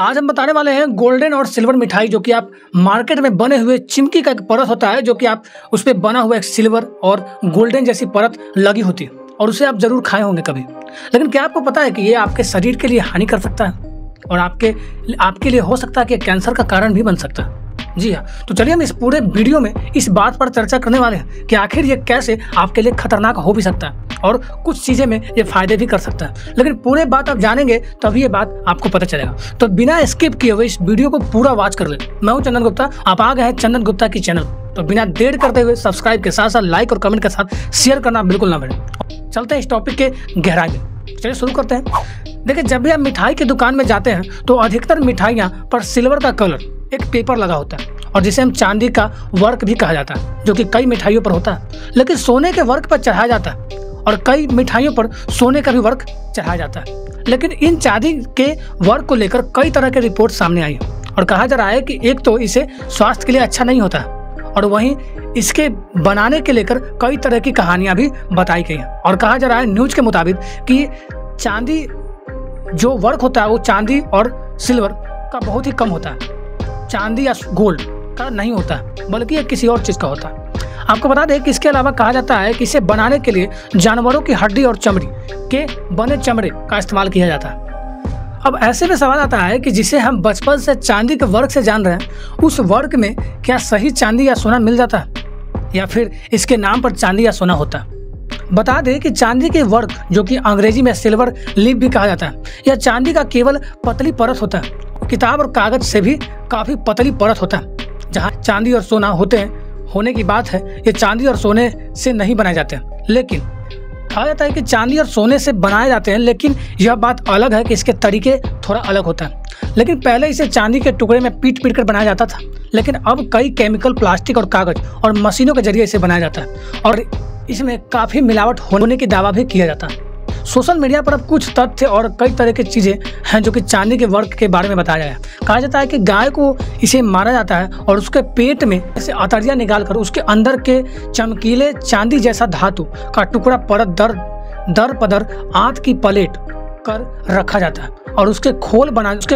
आज हम बताने वाले हैं गोल्डन और सिल्वर मिठाई, जो कि आप मार्केट में बने हुए चिमकी का एक परत होता है, जो कि आप उस पर बना हुआ एक सिल्वर और गोल्डन जैसी परत लगी होती है और उसे आप जरूर खाए होंगे कभी। लेकिन क्या आपको पता है कि ये आपके शरीर के लिए हानि कर सकता है और आपके लिए हो सकता है कि कैंसर का कारण भी बन सकता है? जी हाँ, तो चलिए हम इस पूरे वीडियो में इस बात पर चर्चा करने वाले हैं कि आखिर ये कैसे आपके लिए खतरनाक हो भी सकता है और कुछ चीज़ें में ये फायदे भी कर सकता है। लेकिन पूरे बात आप जानेंगे तभी ये बात आपको पता चलेगा। तो बिना स्किप किए हुए इस वीडियो को पूरा वॉच कर लें। मैं हूँ चंदन गुप्ता, आप आ गए हैं चंदन गुप्ता की चैनल। तो बिना देर करते हुए सब्सक्राइब के साथ साथ लाइक और कमेंट के साथ शेयर करना बिल्कुल ना भूलें। चलते हैं इस टॉपिक के गहराई में, चलिए शुरू करते हैं। देखिए, जब भी आप मिठाई की दुकान में जाते हैं तो अधिकतर मिठाइयाँ पर सिल्वर का कलर एक पेपर लगा होता है और जिसे हम चांदी का वर्क भी कहा जाता है, जो कि कई मिठाइयों पर होता है। लेकिन सोने के वर्क पर चढ़ाया जाता है और कई मिठाइयों पर सोने का भी वर्क चढ़ाया जाता है। लेकिन इन चांदी के वर्क को लेकर कई तरह के रिपोर्ट सामने आई और कहा जा रहा है कि एक तो इसे स्वास्थ्य के लिए अच्छा नहीं होता है और वहीं इसके बनाने के लेकर कई तरह की कहानियाँ भी बताई गई हैं। और कहा जा रहा है न्यूज के मुताबिक कि चांदी जो वर्क होता है वो चांदी और सिल्वर का बहुत ही कम होता है, चांदी या गोल्ड का नहीं होता है, बल्कि ये किसी और चीज़ का होता है। आपको बता दें कि इसके अलावा कहा जाता है कि इसे बनाने के लिए जानवरों की हड्डी और चमड़ी के बने चमड़े का इस्तेमाल किया जाता है। अब ऐसे में सवाल आता है कि जिसे हम बचपन से चांदी के वर्क से जान रहे हैं, उस वर्क में क्या सही चांदी या सोना मिल जाता है या फिर इसके नाम पर चांदी या सोना होता है? बता दें कि चांदी के वर्क, जो कि अंग्रेजी में सिल्वर लीफ भी कहा जाता है, यह चांदी का केवल पतली परत होता है। किताब और कागज से भी काफी पतली परत होता है। जहाँ चांदी और सोना होने की बात है, ये चांदी और सोने से नहीं बनाए जाते हैं। लेकिन कहा जाता है कि चांदी और सोने से बनाए जाते हैं, लेकिन यह बात अलग है कि इसके तरीके थोड़ा अलग होता है। लेकिन पहले इसे चांदी के टुकड़े में पीट कर बनाया जाता था, लेकिन अब कई केमिकल, प्लास्टिक और कागज और मशीनों के जरिए इसे बनाया जाता है और इसमें काफी मिलावट होने की दावा भी किया जाता है। सोशल मीडिया पर अब कुछ तथ्य और कई तरह की चीज़ें हैं जो कि चांदी के वर्क के बारे में बताया गया है। कहा जाता है कि गाय को इसे मारा जाता है और उसके पेट में इसे अतड़िया निकालकर उसके अंदर के चमकीले चांदी जैसा धातु का टुकड़ा परत दर पदर आंत की प्लेट कर रखा जाता है और उसके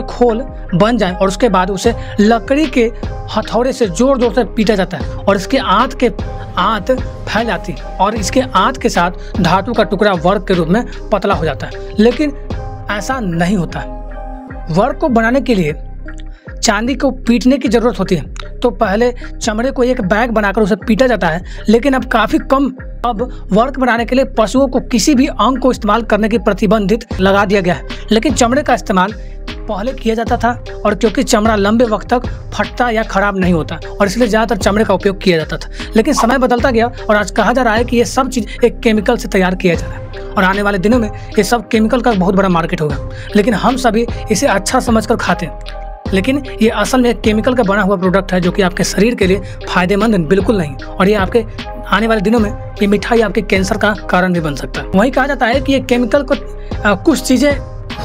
खोल बन जाए और उसके बाद उसे लकड़ी के हथौड़े से जोर जोर से पीटा जाता है और इसके आंत फैल जाती है और इसके आंत के साथ धातु का टुकड़ा वर्क के रूप में पतला हो जाता है। लेकिन ऐसा नहीं होता है। वर्क को बनाने के लिए चांदी को पीटने की ज़रूरत होती है। तो पहले चमड़े को एक बैग बनाकर उसे पीटा जाता है, लेकिन अब काफ़ी कम। अब वर्क बनाने के लिए पशुओं को किसी भी अंग को इस्तेमाल करने की प्रतिबंधित लगा दिया गया है, लेकिन चमड़े का इस्तेमाल पहले किया जाता था और क्योंकि चमड़ा लंबे वक्त तक फटता या खराब नहीं होता और इसलिए ज़्यादातर चमड़े का उपयोग किया जाता था। लेकिन समय बदलता गया और आज कहा जा रहा है कि ये सब चीज़ एक केमिकल से तैयार किया जा रहा है और आने वाले दिनों में ये सब केमिकल का बहुत बड़ा मार्केट होगा। लेकिन हम सभी इसे अच्छा समझ कर खाते हैं, लेकिन ये असल में केमिकल का बना हुआ प्रोडक्ट है जो कि आपके शरीर के लिए फायदेमंद बिल्कुल नहीं और ये आपके आने वाले दिनों में ये मिठाई आपके कैंसर का कारण भी बन सकता है। वहीं कहा जाता है कि ये केमिकल को कुछ चीज़ें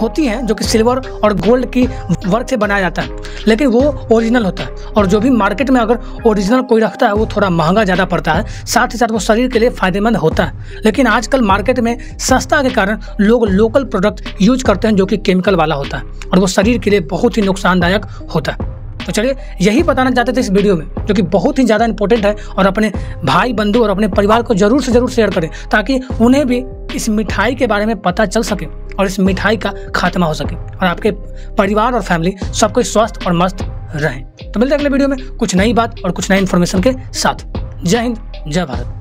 होती हैं जो कि सिल्वर और गोल्ड की वर्क से बनाया जाता है, लेकिन वो ओरिजिनल होता है और जो भी मार्केट में अगर ओरिजिनल कोई रखता है वो थोड़ा महंगा ज़्यादा पड़ता है, साथ ही साथ वो शरीर के लिए फ़ायदेमंद होता है। लेकिन आजकल मार्केट में सस्ता के कारण लोग लोकल प्रोडक्ट यूज करते हैं जो कि केमिकल वाला होता है और वो शरीर के लिए बहुत ही नुकसानदायक होता है। तो चलिए यही बताना चाहते थे इस वीडियो में, जो कि बहुत ही ज़्यादा इंपॉर्टेंट है और अपने भाई बंधु और अपने परिवार को ज़रूर शेयर करें ताकि उन्हें भी इस मिठाई के बारे में पता चल सके और इस मिठाई का खात्मा हो सके और आपके परिवार और फैमिली सब कुछ स्वस्थ और मस्त रहें। तो मिलते हैं अगले वीडियो में कुछ नई बात और कुछ नई इन्फॉर्मेशन के साथ। जय हिंद, जय भारत।